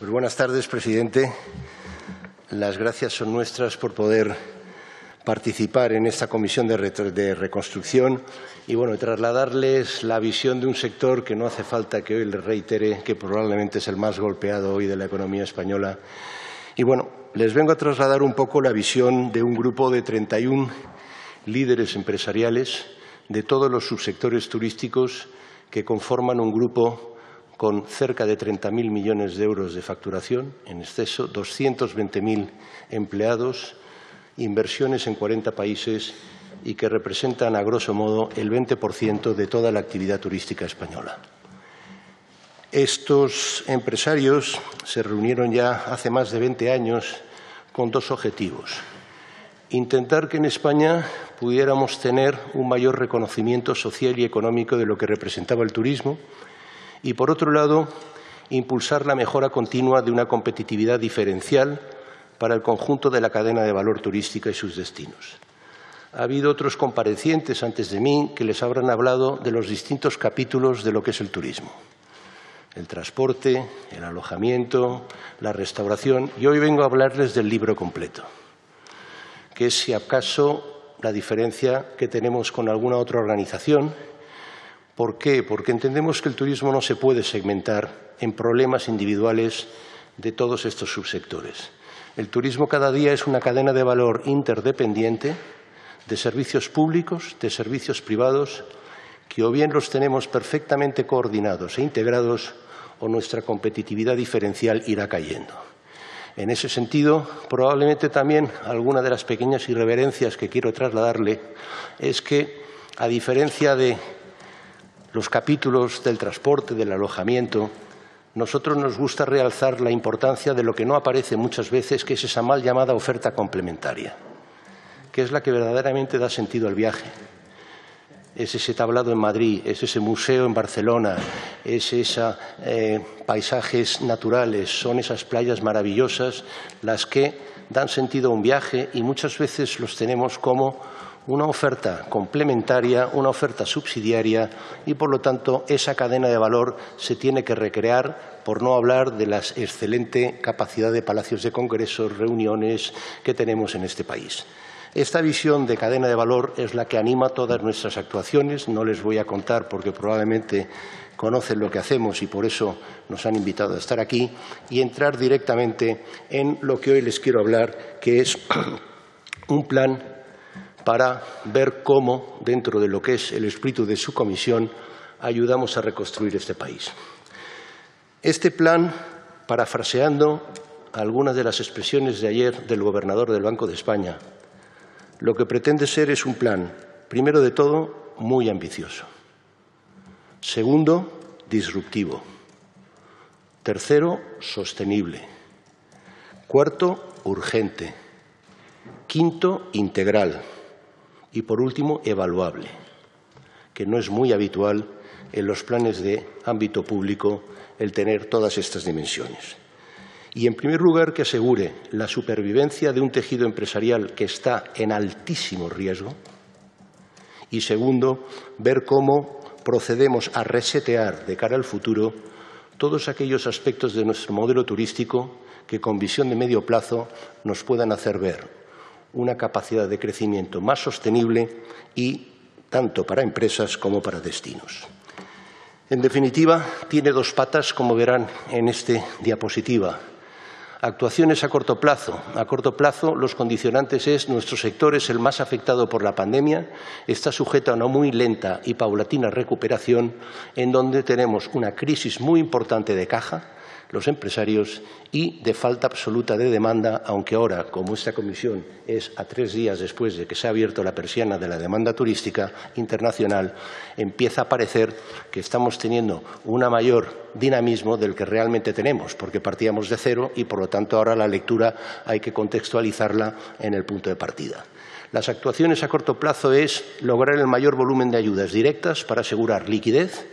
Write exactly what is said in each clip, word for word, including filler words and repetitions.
Pues buenas tardes, presidente. Las gracias son nuestras por poder participar en esta comisión de, re de reconstrucción y bueno, trasladarles la visión de un sector que no hace falta que hoy les reitere, que probablemente es el más golpeado hoy de la economía española. Y bueno, les vengo a trasladar un poco la visión de un grupo de treinta y uno líderes empresariales de todos los subsectores turísticos que conforman un grupo con cerca de treinta mil millones de euros de facturación en exceso, doscientos veinte mil empleados, inversiones en cuarenta países y que representan, a grosso modo, el veinte por ciento de toda la actividad turística española. Estos empresarios se reunieron ya hace más de veinte años con dos objetivos. Intentar que en España pudiéramos tener un mayor reconocimiento social y económico de lo que representaba el turismo, y, por otro lado, impulsar la mejora continua de una competitividad diferencial para el conjunto de la cadena de valor turística y sus destinos. Ha habido otros comparecientes antes de mí que les habrán hablado de los distintos capítulos de lo que es el turismo. El transporte, el alojamiento, la restauración. Y hoy vengo a hablarles del libro completo, que es, si acaso, la diferencia que tenemos con alguna otra organización. ¿Por qué? Porque entendemos que el turismo no se puede segmentar en problemas individuales de todos estos subsectores. El turismo cada día es una cadena de valor interdependiente de servicios públicos, de servicios privados, que o bien los tenemos perfectamente coordinados e integrados o nuestra competitividad diferencial irá cayendo. En ese sentido, probablemente también alguna de las pequeñas irreverencias que quiero trasladarle es que, a diferencia de los capítulos del transporte, del alojamiento, nosotros nos gusta realzar la importancia de lo que no aparece muchas veces, que es esa mal llamada oferta complementaria, que es la que verdaderamente da sentido al viaje. Es ese tablado en Madrid, es ese museo en Barcelona, es esos eh, paisajes naturales, son esas playas maravillosas las que dan sentido a un viaje y muchas veces los tenemos como una oferta complementaria, una oferta subsidiaria y, por lo tanto, esa cadena de valor se tiene que recrear, por no hablar de la excelente capacidad de palacios de congresos, reuniones que tenemos en este país. Esta visión de cadena de valor es la que anima todas nuestras actuaciones. No les voy a contar porque probablemente conocen lo que hacemos y por eso nos han invitado a estar aquí y entrar directamente en lo que hoy les quiero hablar, que es un plan para ver cómo, dentro de lo que es el espíritu de su comisión, ayudamos a reconstruir este país. Este plan, parafraseando algunas de las expresiones de ayer del gobernador del Banco de España, lo que pretende ser es un plan, primero de todo, muy ambicioso. Segundo, disruptivo. Tercero, sostenible. Cuarto, urgente. Quinto, integral. Y, por último, evaluable, que no es muy habitual en los planes de ámbito público el tener todas estas dimensiones. Y, en primer lugar, que asegure la supervivencia de un tejido empresarial que está en altísimo riesgo. Y, segundo, ver cómo procedemos a resetear de cara al futuro todos aquellos aspectos de nuestro modelo turístico que, con visión de medio plazo, nos puedan hacer ver una capacidad de crecimiento más sostenible y tanto para empresas como para destinos. En definitiva, tiene dos patas, como verán en esta diapositiva. Actuaciones a corto plazo. A corto plazo, los condicionantes es nuestro sector es el más afectado por la pandemia, está sujeto a una muy lenta y paulatina recuperación, en donde tenemos una crisis muy importante de caja, los empresarios, y de falta absoluta de demanda, aunque ahora, como esta comisión es a tres días después de que se ha abierto la persiana de la demanda turística internacional, empieza a parecer que estamos teniendo un mayor dinamismo del que realmente tenemos, porque partíamos de cero y, por lo tanto, ahora la lectura hay que contextualizarla en el punto de partida. Las actuaciones a corto plazo es lograr el mayor volumen de ayudas directas para asegurar liquidez,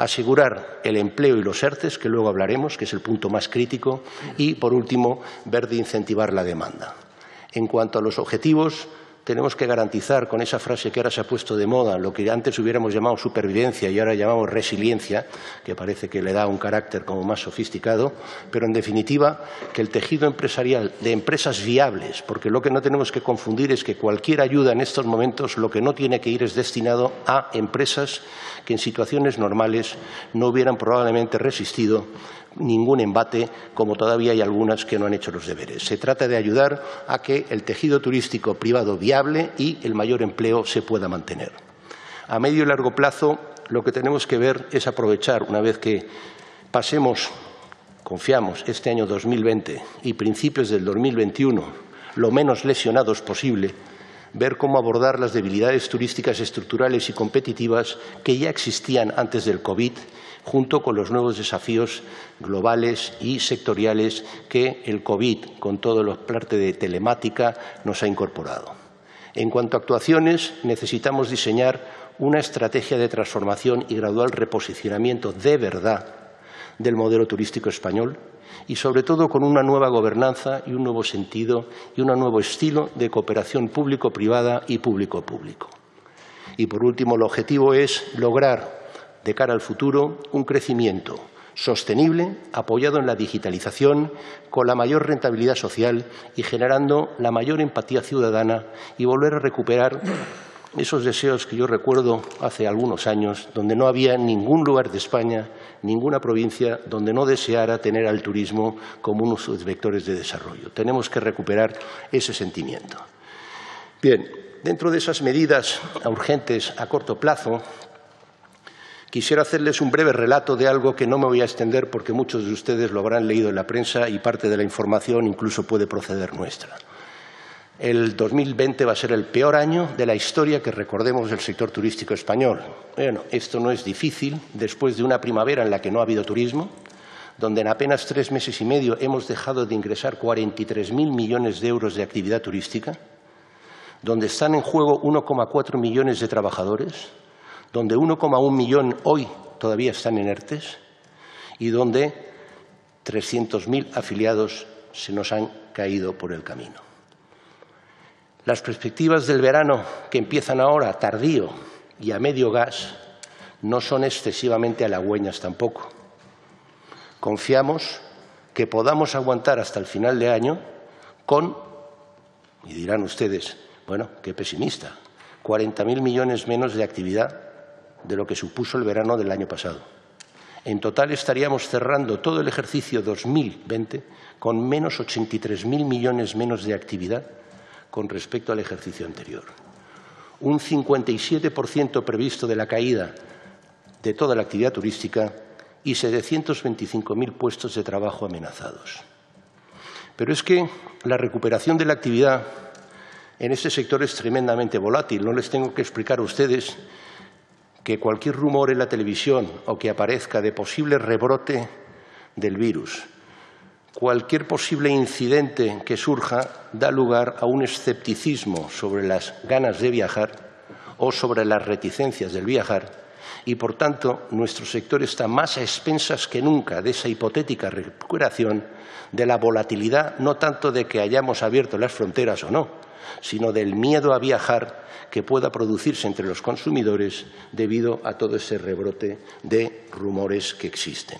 asegurar el empleo y los ERTES, que luego hablaremos, que es el punto más crítico, y, por último, ver de incentivar la demanda. En cuanto a los objetivos, tenemos que garantizar con esa frase que ahora se ha puesto de moda, lo que antes hubiéramos llamado supervivencia y ahora llamamos resiliencia, que parece que le da un carácter como más sofisticado, pero en definitiva que el tejido empresarial de empresas viables, porque lo que no tenemos que confundir es que cualquier ayuda en estos momentos lo que no tiene que ir es destinado a empresas que en situaciones normales no hubieran probablemente resistido ningún embate, como todavía hay algunas que no han hecho los deberes. Se trata de ayudar a que el tejido turístico privado viable y el mayor empleo se pueda mantener. A medio y largo plazo, lo que tenemos que ver es aprovechar, una vez que pasemos, confiamos, este año dos mil veinte y principios del dos mil veintiuno, lo menos lesionados posible, ver cómo abordar las debilidades turísticas estructurales y competitivas que ya existían antes del COVID, junto con los nuevos desafíos globales y sectoriales que el COVID, con toda la parte de telemática, nos ha incorporado. En cuanto a actuaciones, necesitamos diseñar una estrategia de transformación y gradual reposicionamiento de verdad del modelo turístico español y, sobre todo, con una nueva gobernanza y un nuevo sentido y un nuevo estilo de cooperación público-privada y público-público. Y, por último, el objetivo es lograr, de cara al futuro, un crecimiento sostenible, apoyado en la digitalización, con la mayor rentabilidad social y generando la mayor empatía ciudadana y volver a recuperar esos deseos que yo recuerdo hace algunos años, donde no había ningún lugar de España, ninguna provincia, donde no deseara tener al turismo como uno de sus vectores de desarrollo. Tenemos que recuperar ese sentimiento. Bien, dentro de esas medidas urgentes a corto plazo, quisiera hacerles un breve relato de algo que no me voy a extender porque muchos de ustedes lo habrán leído en la prensa y parte de la información incluso puede proceder nuestra. El dos mil veinte va a ser el peor año de la historia que recordemos del sector turístico español. Bueno, esto no es difícil después de una primavera en la que no ha habido turismo, donde en apenas tres meses y medio hemos dejado de ingresar cuarenta y tres mil millones de euros de actividad turística, donde están en juego uno coma cuatro millones de trabajadores, donde uno coma un millón hoy todavía están en ERTES y donde trescientos mil afiliados se nos han caído por el camino. Las perspectivas del verano, que empiezan ahora tardío y a medio gas, no son excesivamente halagüeñas tampoco. Confiamos que podamos aguantar hasta el final de año con, y dirán ustedes, bueno, qué pesimista, cuarenta mil millones menos de actividad de lo que supuso el verano del año pasado. En total estaríamos cerrando todo el ejercicio dos mil veinte con menos ochenta y tres mil millones menos de actividad con respecto al ejercicio anterior. Un cincuenta y siete por ciento previsto de la caída de toda la actividad turística y setecientos veinticinco mil puestos de trabajo amenazados. Pero es que la recuperación de la actividad en este sector es tremendamente volátil. No les tengo que explicar a ustedes que cualquier rumor en la televisión o que aparezca de posible rebrote del virus, cualquier posible incidente que surja da lugar a un escepticismo sobre las ganas de viajar o sobre las reticencias del viajar y, por tanto, nuestro sector está más a expensas que nunca de esa hipotética recuperación, de la volatilidad, no tanto de que hayamos abierto las fronteras o no, sino del miedo a viajar que pueda producirse entre los consumidores debido a todo ese rebrote de rumores que existen.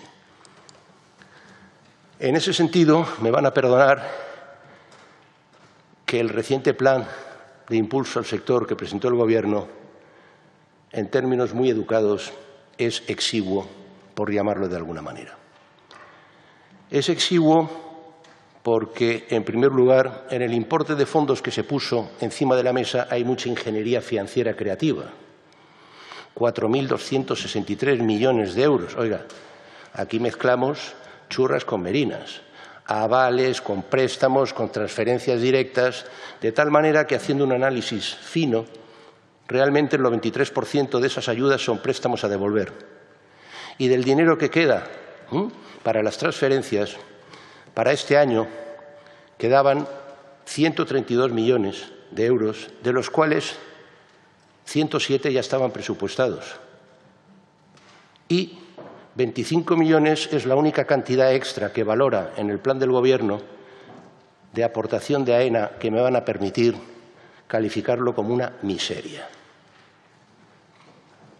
En ese sentido, me van a perdonar que el reciente plan de impulso al sector que presentó el Gobierno, en términos muy educados, es exiguo, por llamarlo de alguna manera. Es exiguo porque, en primer lugar, en el importe de fondos que se puso encima de la mesa hay mucha ingeniería financiera creativa. cuatro mil doscientos sesenta y tres millones de euros. Oiga, aquí mezclamos churras con merinas, avales, con préstamos, con transferencias directas, de tal manera que, haciendo un análisis fino, realmente el noventa y tres por ciento de esas ayudas son préstamos a devolver. Y del dinero que queda ¿eh? para las transferencias, para este año quedaban ciento treinta y dos millones de euros, de los cuales ciento siete ya estaban presupuestados. Y veinticinco millones es la única cantidad extra que valora en el plan del Gobierno de aportación de AENA que me van a permitir calificarlo como una miseria.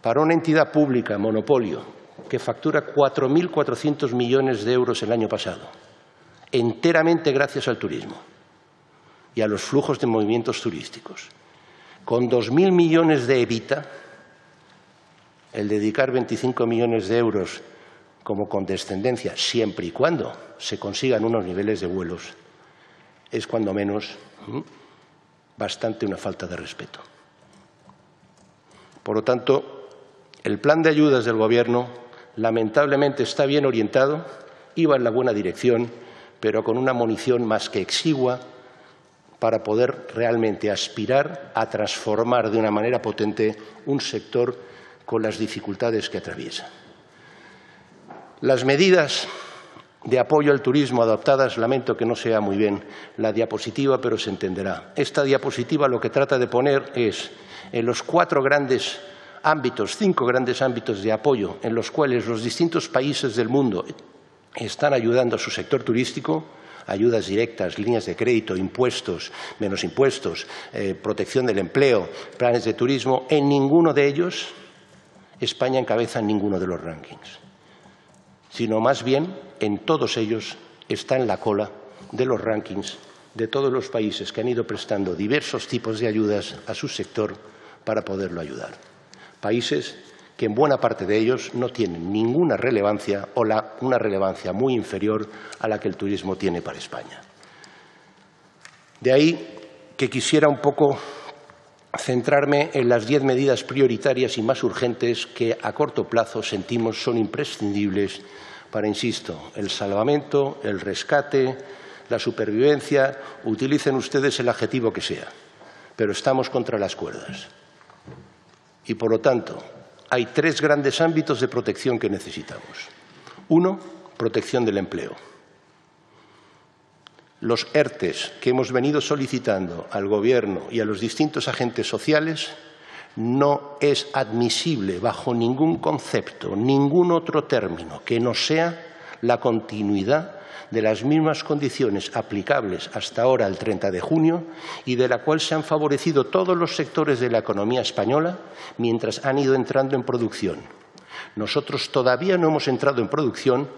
Para una entidad pública, monopolio, que factura cuatro mil cuatrocientos millones de euros el año pasado, enteramente gracias al turismo y a los flujos de movimientos turísticos, con dos mil millones de evita, el dedicar veinticinco millones de euros como condescendencia, siempre y cuando se consigan unos niveles de vuelos, es cuando menos bastante una falta de respeto. Por lo tanto, el plan de ayudas del Gobierno lamentablemente está bien orientado, iba en la buena dirección, pero con una munición más que exigua para poder realmente aspirar a transformar de una manera potente un sector con las dificultades que atraviesa. Las medidas de apoyo al turismo adoptadas, lamento que no sea muy bien la diapositiva, pero se entenderá. Esta diapositiva lo que trata de poner es en los cuatro grandes ámbitos, cinco grandes ámbitos de apoyo en los cuales los distintos países del mundo están ayudando a su sector turístico, ayudas directas, líneas de crédito, impuestos, menos impuestos, eh, protección del empleo, planes de turismo. En ninguno de ellos España encabeza en ninguno de los rankings, sino más bien en todos ellos está en la cola de los rankings de todos los países que han ido prestando diversos tipos de ayudas a su sector para poderlo ayudar. Países que en buena parte de ellos no tienen ninguna relevancia o la, una relevancia muy inferior a la que el turismo tiene para España. De ahí que quisiera un poco centrarme en las diez medidas prioritarias y más urgentes que a corto plazo sentimos son imprescindibles para, insisto, el salvamento, el rescate, la supervivencia. Utilicen ustedes el adjetivo que sea, pero estamos contra las cuerdas. Y por lo tanto, hay tres grandes ámbitos de protección que necesitamos. Uno, protección del empleo. Los ERTES que hemos venido solicitando al Gobierno y a los distintos agentes sociales no es admisible bajo ningún concepto, ningún otro término, que no sea la continuidad de las mismas condiciones aplicables hasta ahora el treinta de junio y de la cual se han favorecido todos los sectores de la economía española mientras han ido entrando en producción. Nosotros todavía no hemos entrado en producción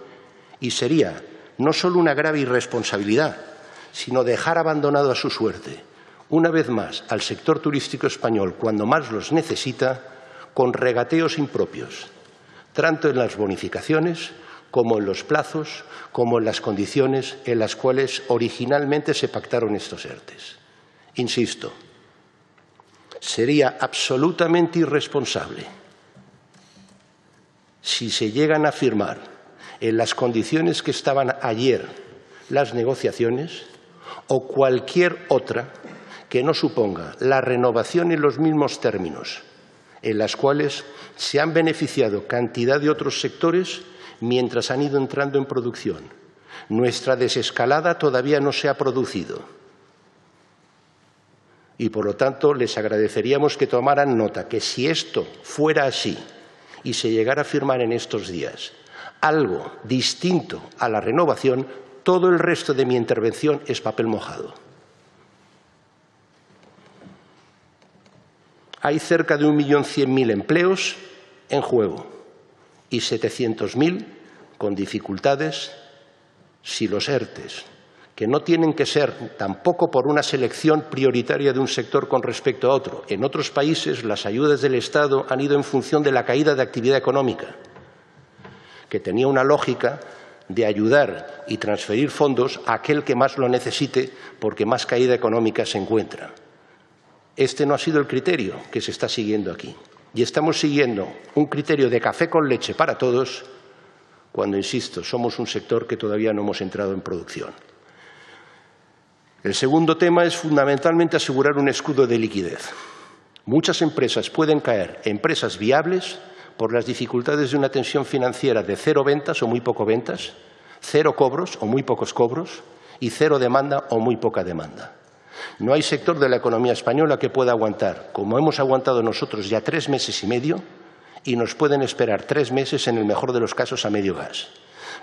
y sería no solo una grave irresponsabilidad, sino dejar abandonado a su suerte, una vez más, al sector turístico español cuando más los necesita, con regateos impropios, tanto en las bonificaciones como en los plazos, como en las condiciones en las cuales originalmente se pactaron estos ERTES. Insisto, sería absolutamente irresponsable si se llegan a firmar en las condiciones que estaban ayer las negociaciones o cualquier otra que no suponga la renovación en los mismos términos en las cuales se han beneficiado cantidad de otros sectores mientras han ido entrando en producción. Nuestra desescalada todavía no se ha producido y, por lo tanto, les agradeceríamos que tomaran nota que si esto fuera así y se llegara a firmar en estos días algo distinto a la renovación, todo el resto de mi intervención es papel mojado. Hay cerca de un millón cien mil empleos en juego y setecientos mil con dificultades si los ERTES, que no tienen que ser tampoco por una selección prioritaria de un sector con respecto a otro. En otros países las ayudas del Estado han ido en función de la caída de actividad económica, que tenía una lógica de ayudar y transferir fondos a aquel que más lo necesite porque más caída económica se encuentra. Este no ha sido el criterio que se está siguiendo aquí. Y estamos siguiendo un criterio de café con leche para todos cuando, insisto, somos un sector que todavía no hemos entrado en producción. El segundo tema es fundamentalmente asegurar un escudo de liquidez. Muchas empresas pueden caer, empresas viables, por las dificultades de una tensión financiera de cero ventas o muy poco ventas, cero cobros o muy pocos cobros y cero demanda o muy poca demanda. No hay sector de la economía española que pueda aguantar, como hemos aguantado nosotros ya tres meses y medio, y nos pueden esperar tres meses en el mejor de los casos a medio gas.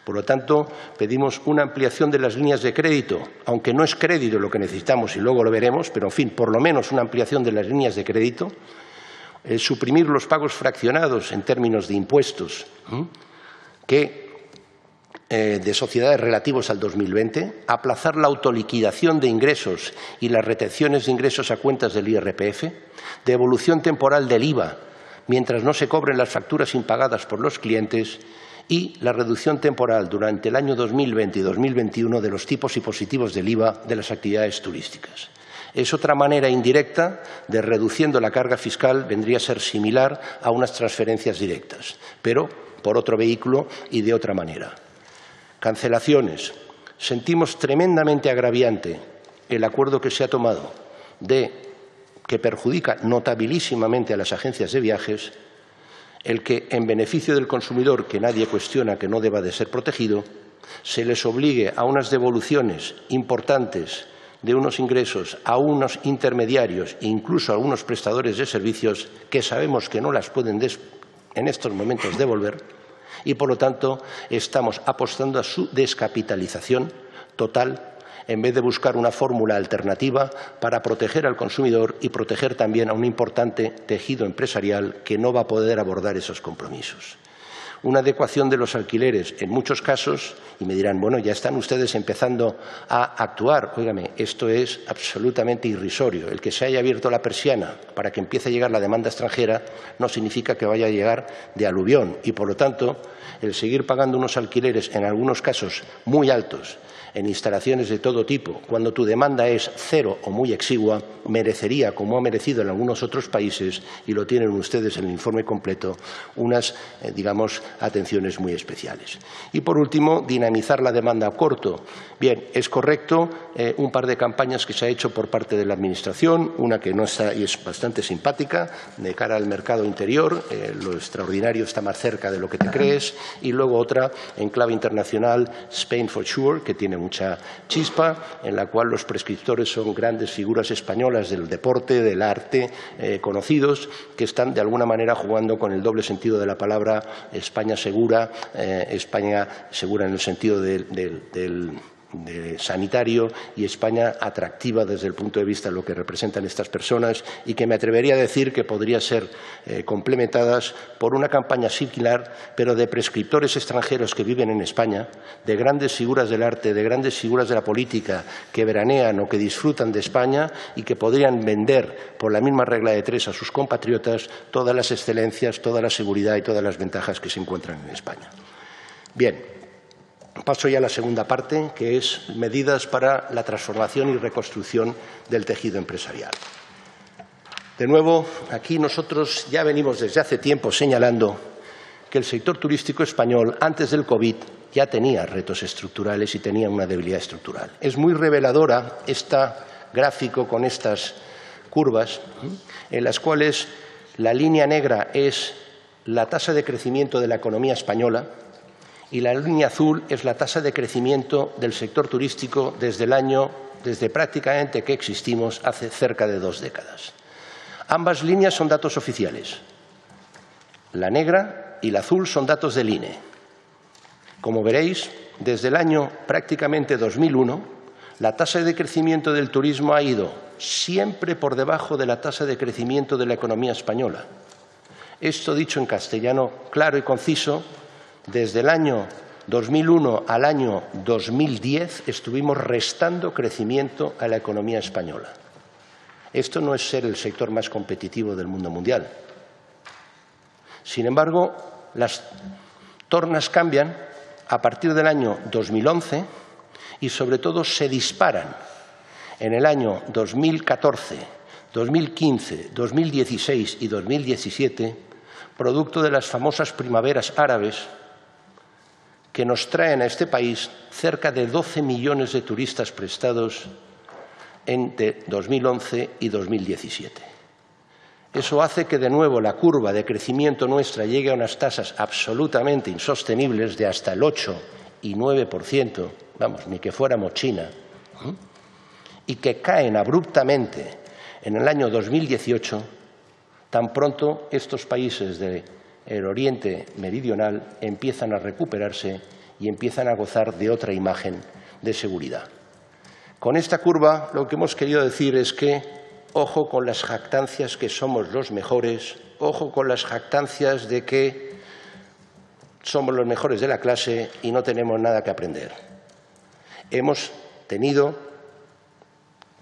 Por lo tanto, pedimos una ampliación de las líneas de crédito, aunque no es crédito lo que necesitamos y luego lo veremos, pero en fin, por lo menos una ampliación de las líneas de crédito, eh, suprimir los pagos fraccionados en términos de impuestos que, eh, de sociedades relativos al dos mil veinte, aplazar la autoliquidación de ingresos y las retenciones de ingresos a cuentas del I R P F, devolución temporal del I V A, mientras no se cobren las facturas impagadas por los clientes, y la reducción temporal durante el año dos mil veinte y dos mil veintiuno de los tipos impositivos del I V A de las actividades turísticas. Es otra manera indirecta de reduciendo la carga fiscal, vendría a ser similar a unas transferencias directas, pero por otro vehículo y de otra manera. Cancelaciones. Sentimos tremendamente agraviante el acuerdo que se ha tomado de que perjudica notabilísimamente a las agencias de viajes, el que, en beneficio del consumidor, que nadie cuestiona que no deba de ser protegido, se les obligue a unas devoluciones importantes de unos ingresos a unos intermediarios e incluso a unos prestadores de servicios que sabemos que no las pueden en estos momentos devolver y, por lo tanto, estamos apostando a su descapitalización total en vez de buscar una fórmula alternativa para proteger al consumidor y proteger también a un importante tejido empresarial que no va a poder abordar esos compromisos. Una adecuación de los alquileres en muchos casos, y me dirán, bueno, ya están ustedes empezando a actuar. Óigame, esto es absolutamente irrisorio. El que se haya abierto la persiana para que empiece a llegar la demanda extranjera no significa que vaya a llegar de aluvión y, por lo tanto, el seguir pagando unos alquileres, en algunos casos muy altos, en instalaciones de todo tipo, cuando tu demanda es cero o muy exigua, merecería, como ha merecido en algunos otros países, y lo tienen ustedes en el informe completo, unas, eh, digamos, atenciones muy especiales. Y por último, dinamizar la demanda a corto. Bien, es correcto, eh, un par de campañas que se ha hecho por parte de la Administración, una que no está y es bastante simpática, de cara al mercado interior, eh, lo extraordinario está más cerca de lo que te crees, y luego otra en clave internacional, Spain for Sure, que tiene mucha chispa, en la cual los prescriptores son grandes figuras españolas del deporte, del arte, eh, conocidos, que están de alguna manera jugando con el doble sentido de la palabra España segura, eh, España segura en el sentido del... del, del de sanitario y España atractiva desde el punto de vista de lo que representan estas personas y que me atrevería a decir que podría ser eh, complementadas por una campaña similar pero de prescriptores extranjeros que viven en España, de grandes figuras del arte, de grandes figuras de la política que veranean o que disfrutan de España y que podrían vender por la misma regla de tres a sus compatriotas todas las excelencias, toda la seguridad y todas las ventajas que se encuentran en España. Bien. Paso ya a la segunda parte, que es medidas para la transformación y reconstrucción del tejido empresarial. De nuevo, aquí nosotros ya venimos desde hace tiempo señalando que el sector turístico español, antes del COVID, ya tenía retos estructurales y tenía una debilidad estructural. Es muy reveladora este gráfico con estas curvas, en las cuales la línea negra es la tasa de crecimiento de la economía española, y la línea azul es la tasa de crecimiento del sector turístico desde el año, desde prácticamente que existimos hace cerca de dos décadas. Ambas líneas son datos oficiales. La negra y la azul son datos del I N E. Como veréis, desde el año prácticamente dos mil uno, la tasa de crecimiento del turismo ha ido siempre por debajo de la tasa de crecimiento de la economía española. Esto dicho en castellano claro y conciso, desde el año dos mil uno al año dos mil diez estuvimos restando crecimiento a la economía española. Esto no es ser el sector más competitivo del mundo mundial. Sin embargo, las tornas cambian a partir del año dos mil once y sobre todo se disparan en el año dos mil catorce, dos mil quince, dos mil dieciséis y dos mil diecisiete, producto de las famosas primaveras árabes, que nos traen a este país cerca de doce millones de turistas prestados entre dos mil once y dos mil diecisiete. Eso hace que de nuevo la curva de crecimiento nuestra llegue a unas tasas absolutamente insostenibles de hasta el ocho y nueve por ciento, vamos, ni que fuéramos China, y que caen abruptamente en el año dos mil dieciocho, tan pronto estos países de el Oriente Meridional empiezan a recuperarse y empiezan a gozar de otra imagen de seguridad. Con esta curva lo que hemos querido decir es que ojo con las jactancias que somos los mejores, ojo con las jactancias de que somos los mejores de la clase y no tenemos nada que aprender. Hemos tenido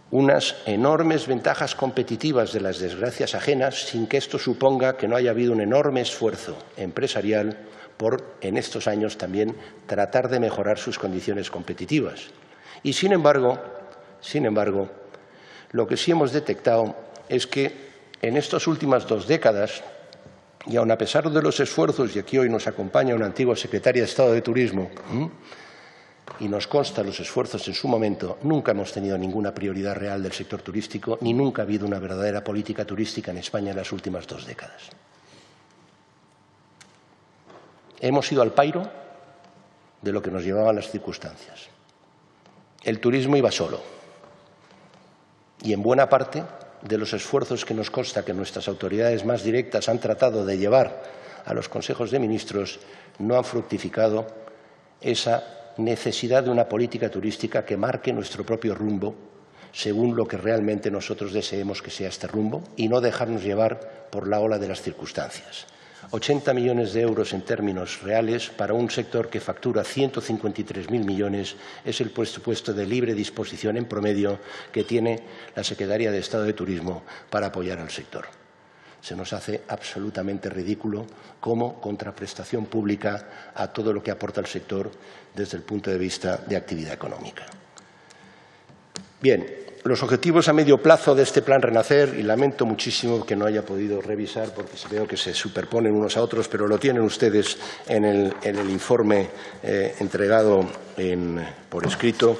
unas enormes ventajas competitivas de las desgracias ajenas sin que esto suponga que no haya habido un enorme esfuerzo empresarial por, en estos años también, tratar de mejorar sus condiciones competitivas. Y sin embargo, sin embargo, lo que sí hemos detectado es que en estas últimas dos décadas, y aun a pesar de los esfuerzos, y aquí hoy nos acompaña una antigua secretaria de Estado de Turismo, y nos consta los esfuerzos en su momento, nunca hemos tenido ninguna prioridad real del sector turístico, ni nunca ha habido una verdadera política turística en España en las últimas dos décadas. Hemos ido al pairo de lo que nos llevaban las circunstancias. El turismo iba solo. Y en buena parte de los esfuerzos que nos consta que nuestras autoridades más directas han tratado de llevar a los consejos de ministros, no han fructificado esa necesidad de una política turística que marque nuestro propio rumbo según lo que realmente nosotros deseemos que sea este rumbo y no dejarnos llevar por la ola de las circunstancias. ochenta millones de euros en términos reales para un sector que factura ciento cincuenta y tres mil millones es el presupuesto de libre disposición en promedio que tiene la Secretaría de Estado de Turismo para apoyar al sector. Se nos hace absolutamente ridículo como contraprestación pública a todo lo que aporta el sector desde el punto de vista de actividad económica. Bien. Los objetivos a medio plazo de este Plan Renacer, y lamento muchísimo que no haya podido revisar porque veo que se superponen unos a otros, pero lo tienen ustedes en el, en el informe eh, entregado en, por escrito.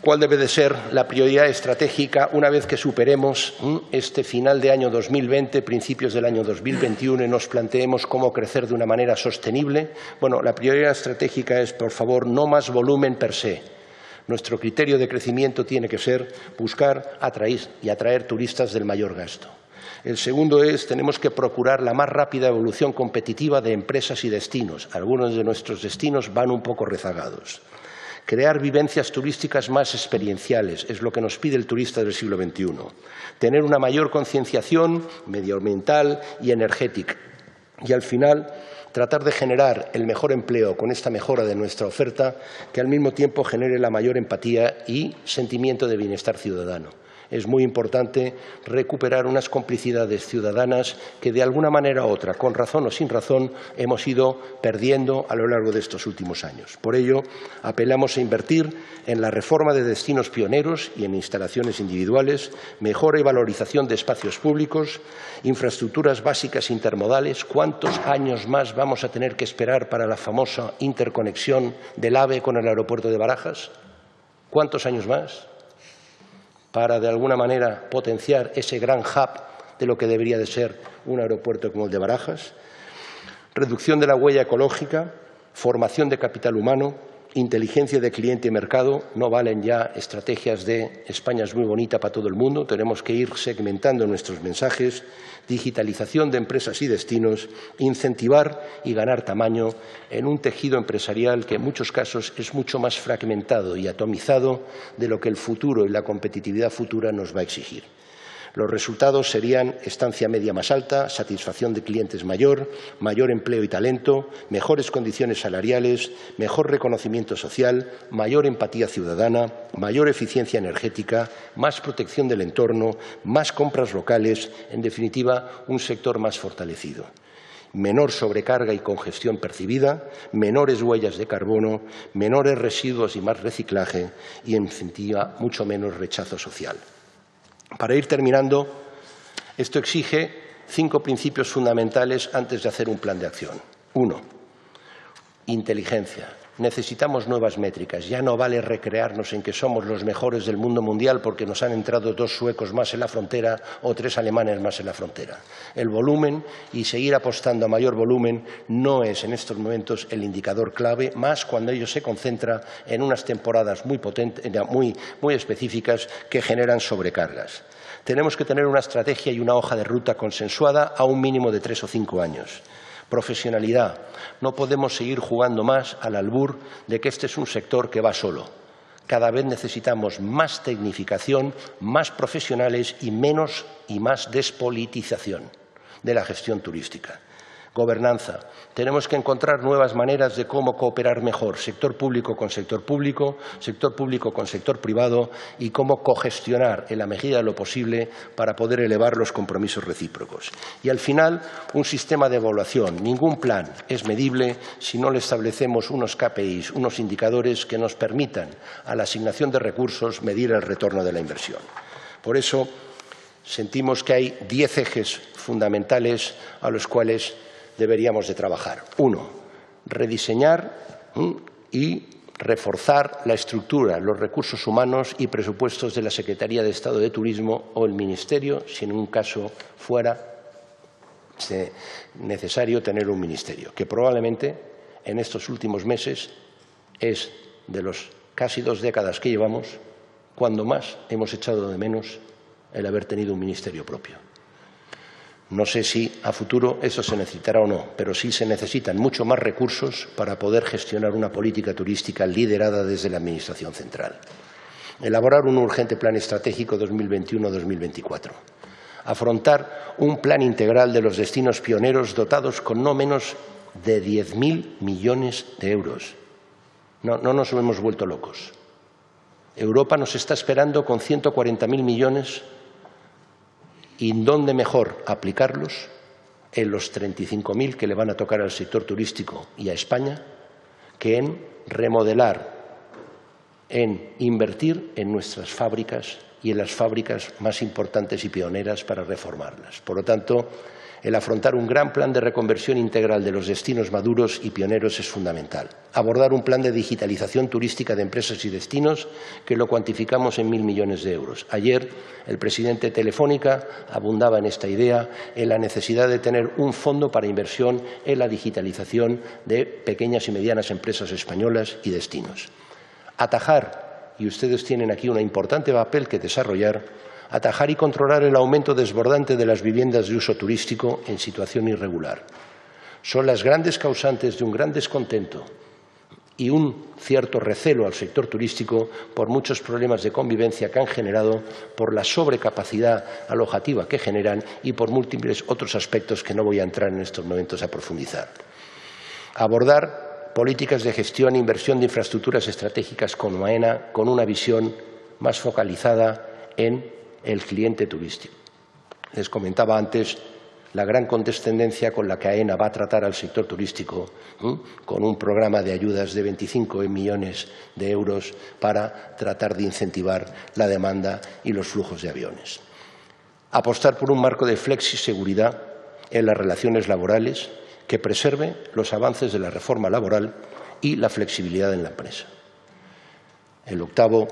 ¿Cuál debe de ser la prioridad estratégica una vez que superemos este final de año dos mil veinte, principios del año dos mil veintiuno y nos planteemos cómo crecer de una manera sostenible? Bueno, la prioridad estratégica es, por favor, no más volumen per se. Nuestro criterio de crecimiento tiene que ser buscar atraer y atraer turistas del mayor gasto. El segundo es, tenemos que procurar la más rápida evolución competitiva de empresas y destinos. Algunos de nuestros destinos van un poco rezagados. Crear vivencias turísticas más experienciales es lo que nos pide el turista del siglo veintiuno. Tener una mayor concienciación medioambiental y energética. Y al final, tratar de generar el mejor empleo con esta mejora de nuestra oferta que al mismo tiempo genere la mayor empatía y sentimiento de bienestar ciudadano. Es muy importante recuperar unas complicidades ciudadanas que de alguna manera u otra, con razón o sin razón, hemos ido perdiendo a lo largo de estos últimos años. Por ello, apelamos a invertir en la reforma de destinos pioneros y en instalaciones individuales, mejora y valorización de espacios públicos, infraestructuras básicas intermodales. ¿Cuántos años más vamos a tener que esperar para la famosa interconexión del AVE con el aeropuerto de Barajas? ¿Cuántos años más? Para, de alguna manera, potenciar ese gran hub de lo que debería de ser un aeropuerto como el de Barajas. Reducción de la huella ecológica, formación de capital humano, inteligencia de cliente y mercado. No valen ya estrategias de España es muy bonita para todo el mundo. Tenemos que ir segmentando nuestros mensajes. Digitalización de empresas y destinos. Incentivar y ganar tamaño en un tejido empresarial que en muchos casos es mucho más fragmentado y atomizado de lo que el futuro y la competitividad futura nos va a exigir. Los resultados serían estancia media más alta, satisfacción de clientes mayor, mayor empleo y talento, mejores condiciones salariales, mejor reconocimiento social, mayor empatía ciudadana, mayor eficiencia energética, más protección del entorno, más compras locales, en definitiva, un sector más fortalecido. Menor sobrecarga y congestión percibida, menores huellas de carbono, menores residuos y más reciclaje y, en definitiva, mucho menos rechazo social. Para ir terminando, esto exige cinco principios fundamentales antes de hacer un plan de acción. Uno, inteligencia. Necesitamos nuevas métricas. Ya no vale recrearnos en que somos los mejores del mundo mundial porque nos han entrado dos suecos más en la frontera o tres alemanes más en la frontera. El volumen y seguir apostando a mayor volumen no es en estos momentos el indicador clave, más cuando ello se concentra en unas temporadas muy, potentes, muy, muy específicas que generan sobrecargas. Tenemos que tener una estrategia y una hoja de ruta consensuada a un mínimo de tres o cinco años. Profesionalidad. No podemos seguir jugando más al albur de que este es un sector que va solo. Cada vez necesitamos más tecnificación, más profesionales y menos y más despolitización de la gestión turística. Gobernanza. Tenemos que encontrar nuevas maneras de cómo cooperar mejor, sector público con sector público, sector público con sector privado y cómo cogestionar en la medida de lo posible para poder elevar los compromisos recíprocos. Y al final, un sistema de evaluación. Ningún plan es medible si no le establecemos unos K P Is, unos indicadores que nos permitan a la asignación de recursos medir el retorno de la inversión. Por eso, sentimos que hay diez ejes fundamentales a los cuales deberíamos de trabajar. Uno, rediseñar y reforzar la estructura, los recursos humanos y presupuestos de la Secretaría de Estado de Turismo o el Ministerio, si en un caso fuera necesario tener un ministerio, que probablemente en estos últimos meses es de las casi dos décadas que llevamos, cuando más hemos echado de menos el haber tenido un ministerio propio. No sé si a futuro eso se necesitará o no, pero sí se necesitan mucho más recursos para poder gestionar una política turística liderada desde la Administración central. Elaborar un urgente plan estratégico dos mil veintiuno a dos mil veinticuatro. Afrontar un plan integral de los destinos pioneros dotados con no menos de diez mil millones de euros. No, no nos hemos vuelto locos. Europa nos está esperando con ciento cuarenta mil millones y dónde mejor aplicarlos en los treinta y cinco mil que le van a tocar al sector turístico y a España que en remodelar, en invertir en nuestras fábricas y en las fábricas más importantes y pioneras para reformarlas. Por lo tanto, el afrontar un gran plan de reconversión integral de los destinos maduros y pioneros es fundamental. Abordar un plan de digitalización turística de empresas y destinos que lo cuantificamos en mil millones de euros. Ayer el presidente Telefónica abundaba en esta idea, en la necesidad de tener un fondo para inversión en la digitalización de pequeñas y medianas empresas españolas y destinos. Atajar, y ustedes tienen aquí un importante papel que desarrollar, atajar y controlar el aumento desbordante de las viviendas de uso turístico en situación irregular. Son las grandes causantes de un gran descontento y un cierto recelo al sector turístico por muchos problemas de convivencia que han generado, por la sobrecapacidad alojativa que generan y por múltiples otros aspectos que no voy a entrar en estos momentos a profundizar. Abordar políticas de gestión e inversión de infraestructuras estratégicas con AENA con una visión más focalizada en el cliente turístico. Les comentaba antes la gran condescendencia con la que AENA va a tratar al sector turístico, ¿eh? con un programa de ayudas de veinticinco millones de euros para tratar de incentivar la demanda y los flujos de aviones. Apostar por un marco de flexiseguridad en las relaciones laborales que preserve los avances de la reforma laboral y la flexibilidad en la empresa. El octavo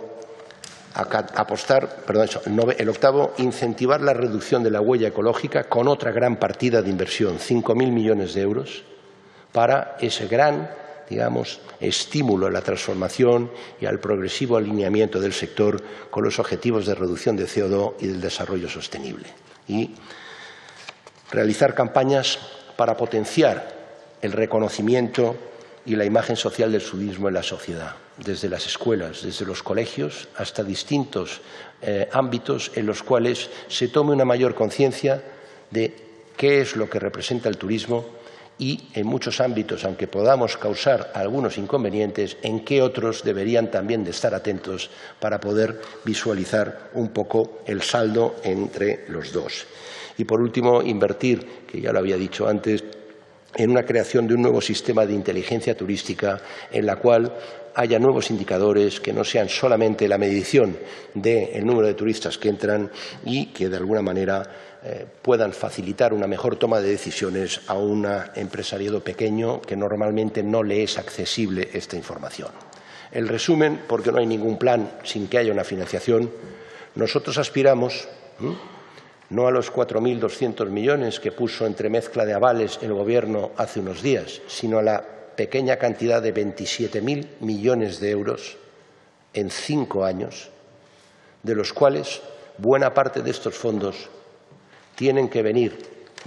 Apostar, perdón, el octavo, incentivar la reducción de la huella ecológica con otra gran partida de inversión, cinco mil millones de euros, para ese gran, digamos, estímulo a la transformación y al progresivo alineamiento del sector con los objetivos de reducción de C O dos y del desarrollo sostenible. Y realizar campañas para potenciar el reconocimiento y la imagen social del turismo en la sociedad, desde las escuelas, desde los colegios, hasta distintos eh, ámbitos en los cuales se tome una mayor conciencia de qué es lo que representa el turismo y en muchos ámbitos, aunque podamos causar algunos inconvenientes, en qué otros deberían también de estar atentos para poder visualizar un poco el saldo entre los dos. Y por último, invertir, que ya lo había dicho antes, en una creación de un nuevo sistema de inteligencia turística en la cual haya nuevos indicadores que no sean solamente la medición del número de turistas que entran y que de alguna manera eh, puedan facilitar una mejor toma de decisiones a un empresariado pequeño que normalmente no le es accesible esta información. El resumen, porque no hay ningún plan sin que haya una financiación, nosotros aspiramos ¿eh? no a los cuatro mil doscientos millones que puso entre mezcla de avales el Gobierno hace unos días, sino a la pequeña cantidad de veintisiete mil millones de euros en cinco años, de los cuales buena parte de estos fondos tienen que venir,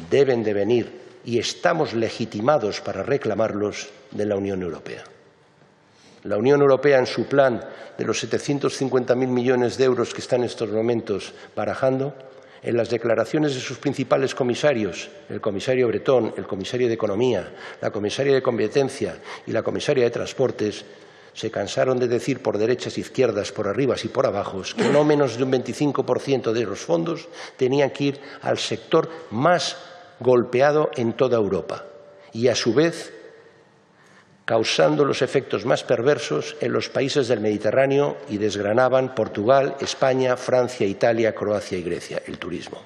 deben de venir y estamos legitimados para reclamarlos de la Unión Europea. La Unión Europea, en su plan de los setecientos cincuenta mil millones de euros que están en estos momentos barajando, en las declaraciones de sus principales comisarios, el comisario Bretón, el comisario de Economía, la comisaria de Competencia y la comisaria de Transportes, se cansaron de decir por derechas, izquierdas, por arriba y por abajo que no menos de un veinticinco por ciento de los fondos tenían que ir al sector más golpeado en toda Europa y, a su vez, causando los efectos más perversos en los países del Mediterráneo, y desgranaban Portugal, España, Francia, Italia, Croacia y Grecia, el turismo.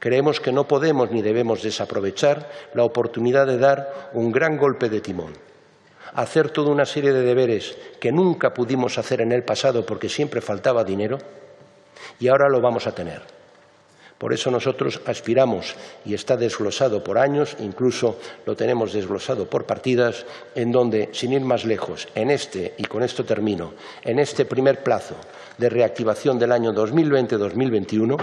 Creemos que no podemos ni debemos desaprovechar la oportunidad de dar un gran golpe de timón, hacer toda una serie de deberes que nunca pudimos hacer en el pasado porque siempre faltaba dinero, y ahora lo vamos a tener. Por eso nosotros aspiramos, y está desglosado por años, incluso lo tenemos desglosado por partidas, en donde, sin ir más lejos, en este, y con esto termino, en este primer plazo de reactivación del año dos mil veinte dos mil veintiuno,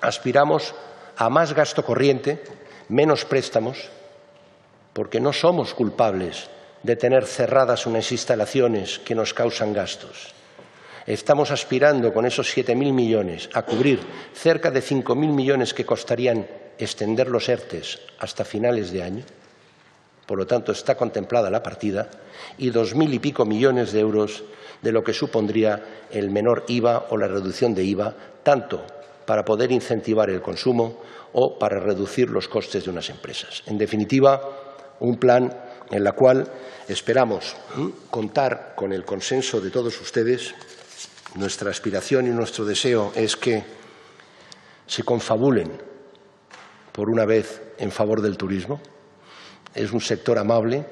aspiramos a más gasto corriente, menos préstamos, porque no somos culpables de tener cerradas unas instalaciones que nos causan gastos. Estamos aspirando con esos siete mil millones a cubrir cerca de cinco mil millones que costarían extender los ERTE hasta finales de año, por lo tanto está contemplada la partida, y dos mil y pico millones de euros de lo que supondría el menor I V A o la reducción de I V A, tanto para poder incentivar el consumo o para reducir los costes de unas empresas. En definitiva, un plan en el cual esperamos contar con el consenso de todos ustedes. Nuestra aspiración y nuestro deseo es que se confabulen por una vez en favor del turismo. Es un sector amable,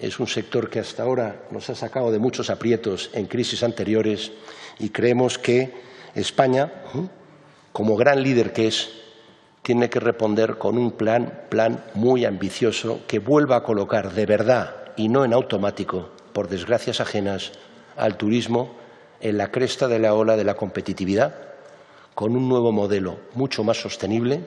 es un sector que hasta ahora nos ha sacado de muchos aprietos en crisis anteriores, y creemos que España, como gran líder que es, tiene que responder con un plan, plan muy ambicioso que vuelva a colocar de verdad y no en automático, por desgracias ajenas, al turismo en la cresta de la ola de la competitividad, con un nuevo modelo mucho más sostenible,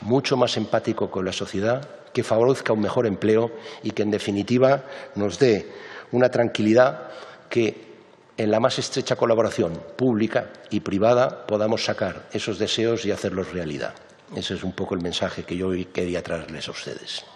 mucho más empático con la sociedad, que favorezca un mejor empleo y que, en definitiva, nos dé una tranquilidad que, en la más estrecha colaboración pública y privada, podamos sacar esos deseos y hacerlos realidad. Ese es un poco el mensaje que yo hoy quería traerles a ustedes.